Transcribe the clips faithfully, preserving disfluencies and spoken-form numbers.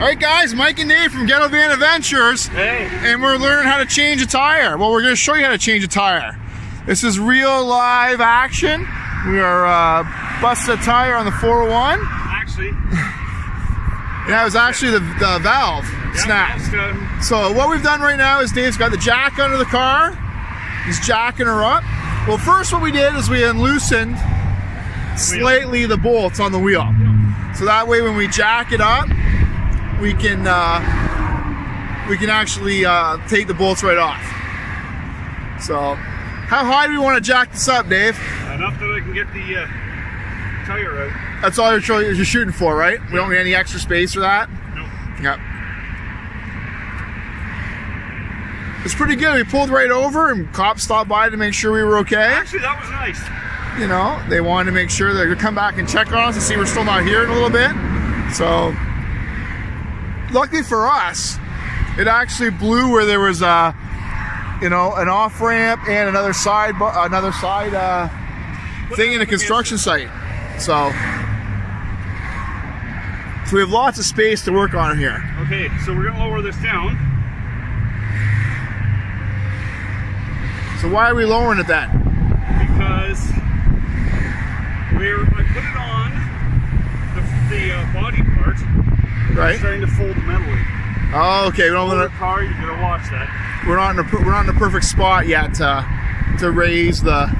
Alright guys, Mike and Dave from Ghetto Van Adventures. Hey. And we're learning how to change a tire. Well, we're going to show you how to change a tire. This is real live action. We are uh, busted a tire on the four oh one. Actually. And that was actually the, the valve yeah, snapped. So what we've done right now is Dave's got the jack under the car. He's jacking her up. Well, first what we did is we unloosened the slightly the bolts on the wheel. Yeah. So that way when we jack it up, we can uh, we can actually uh, take the bolts right off. So, how high do we want to jack this up, Dave? Enough that I can get the uh, tire out. That's all you're, you're shooting for, right? We don't need any extra space for that. Nope. Yep. It's pretty good. We pulled right over, and cops stopped by to make sure we were okay. Actually, that was nice. You know, they wanted to make sure they're gonna come back and check on us and see we're still not here in a little bit. So. Luckily for us, it actually blew where there was a, you know, an off ramp and another side, another side uh, thing in a construction site. So, so we have lots of space to work on here. Okay, so we're gonna lower this down. So why are we lowering it then? Because we're I put it on the, the uh, body part. Right. Starting to fold the metal in. Oh, okay. We don't want to. Car, you're gonna watch that. We're not in a we're not in a perfect spot yet to to raise the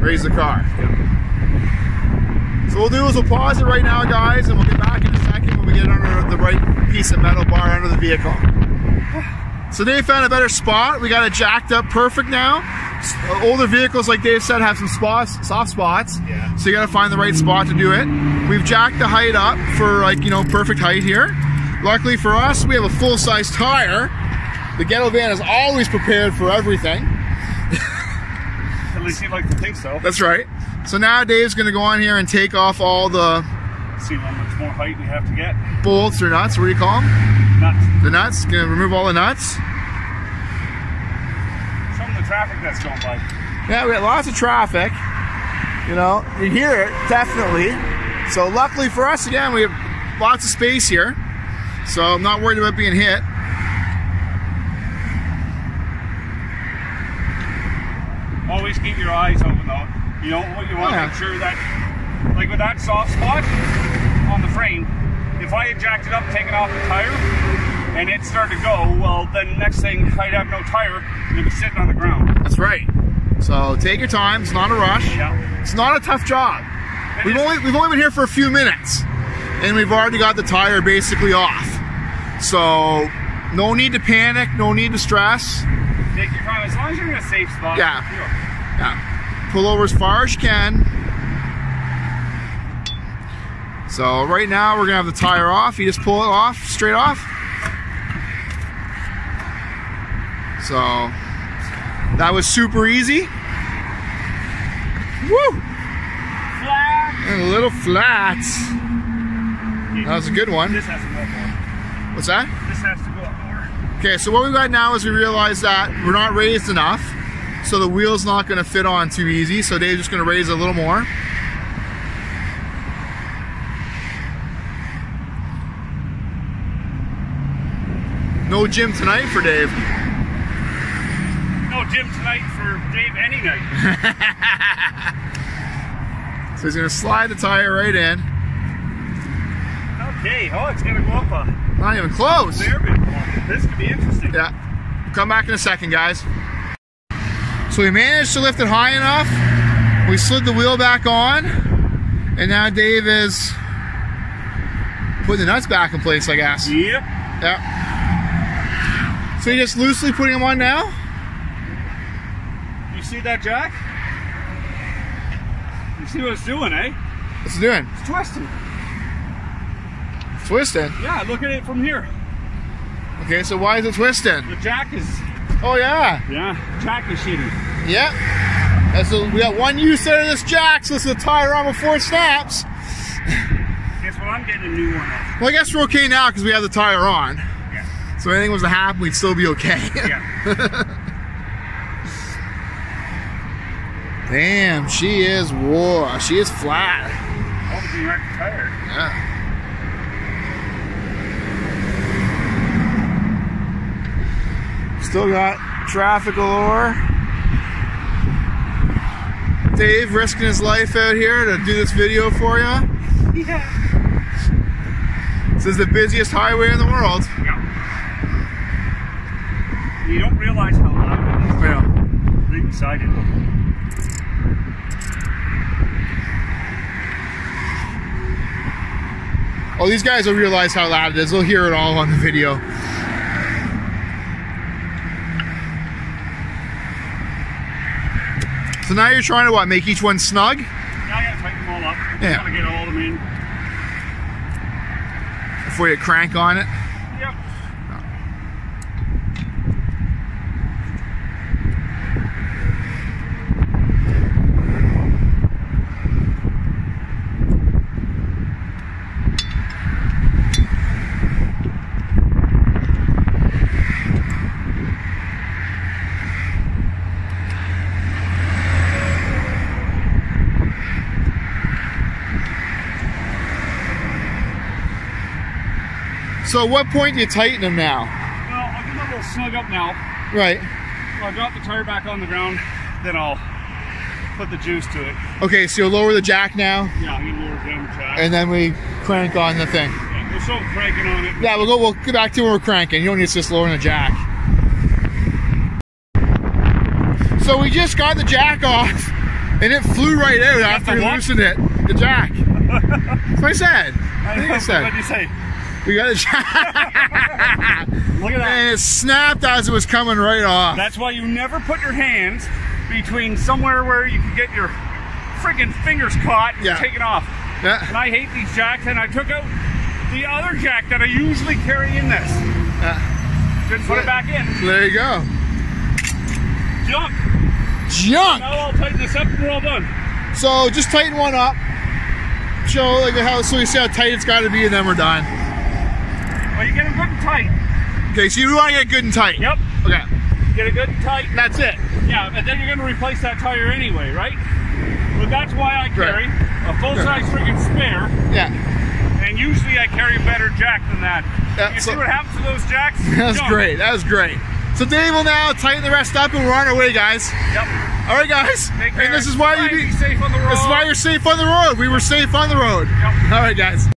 raise the car. Yep. So what we'll do is we'll pause it right now, guys, and we'll get back in a second when we get under the right piece of metal bar under the vehicle. So Dave found a better spot. We got it jacked up perfect now. Older vehicles, like Dave said, have some spots, soft spots. Yeah. So you got to find the right spot to do it. We've jacked the height up for, like, you know, perfect height here. Luckily for us, we have a full-size tire. The Ghetto Van is always prepared for everything. At least you'd like to think so. That's right. So now Dave's going to go on here and take off all the... Let's see how much more height we have to get. Bolts or nuts, what do you call them? Nuts. The nuts, gonna remove all the nuts. Some of the traffic that's going by. Yeah, we got lots of traffic. You know, you hear it, definitely. So luckily for us, again, we have lots of space here. So I'm not worried about being hit. Always keep your eyes open though. You know, what you want to make sure that, like with that soft spot on the frame, if I had jacked it up, taken off the tire, and it started to go, well, then next thing, I'd have no tire, and it'd be sitting on the ground. That's right. So take your time. It's not a rush. Yeah. It's not a tough job. It we've only, we've only been here for a few minutes, and we've already got the tire basically off. So no need to panic. No need to stress. Take your time. As long as you're in a safe spot. Yeah. Yeah. Pull over as far as you can. So right now we're gonna have the tire off. You just pull it off, straight off. So that was super easy. Woo! Flat. And little flats. That was a good one. This has to go up more. What's that? This has to go up more. Okay, so what we've got now is we realize that we're not raised enough, so the wheel's not gonna fit on too easy. So Dave's just gonna raise a little more. No gym tonight for Dave. No gym tonight for Dave any night. So he's going to slide the tire right in. Okay, oh, it's going to go up a... Not even close. This could be interesting. Yeah. We'll come back in a second, guys. So we managed to lift it high enough. We slid the wheel back on. And now Dave is putting the nuts back in place, I guess. Yep. Yep. So you're just loosely putting them on now? You see that jack? You see what it's doing, eh? What's it doing? It's twisting. It's twisting? Yeah, look at it from here. Okay, so why is it twisting? The jack is... Oh, yeah. Yeah, jack is shitty. Yep. And so we got one use out of this jack, so this is a tire on before it snaps. Guess what, I'm getting a new one off. Well, I guess we're okay now because we have the tire on. So if anything was to happen, we'd still be okay. Yeah. Damn, she is whoa, she is flat. That would be right tired. Yeah. Still got traffic galore. Dave risking his life out here to do this video for you. Yeah. This is the busiest highway in the world. Yep. You don't realize how loud it is. Yeah. Right beside it. Oh, these guys will realize how loud it is. They'll hear it all on the video. So now you're trying to what? Make each one snug? Yeah, I gotta tighten them all up. I yeah. Gotta get all of them in. Before you crank on it? Yep. So at what point do you tighten them now? Well, I'll get a little snug up now. Right. I'll drop the tire back on the ground, then I'll put the juice to it. Okay, so you'll lower the jack now? Yeah, I'm gonna lower down the jack. And then we crank on the thing. Yeah, we're still cranking on it. Yeah, we'll go we'll get back to where we're cranking. You don't need to just lowering the jack. So we just got the jack off and it flew right out after we loosened it. The jack. That's what I said. I, I think know, I said. What did you say? We got it. Look at that. And it snapped as it was coming right off. That's why you never put your hands between somewhere where you can get your freaking fingers caught and yeah. taken off. Yeah. And I hate these jacks, and I took out the other jack that I usually carry in this. Yeah. Didn't put yeah. it back in. There you go. Junk. Junk. Now I'll tighten this up and we're all done. So just tighten one up. Show like how so you see how tight it's got to be, and then we're done. Well, you get it good and tight. Okay, so you want to get it good and tight. Yep. Okay. Get it good and tight. And that's it. Yeah, but then you're going to replace that tire anyway, right? But that's why I carry right. a full-size right. freaking spare. Yeah. And usually I carry a better jack than that. Yeah, you so see what happens to those jacks? That's Jump. great. That was great. So Dave will now tighten the rest up, and we're on our way, guys. Yep. All right, guys. Take care. And this is why you be, be safe on the road. This is why you're safe on the road. We were safe on the road. Yep. All right, guys.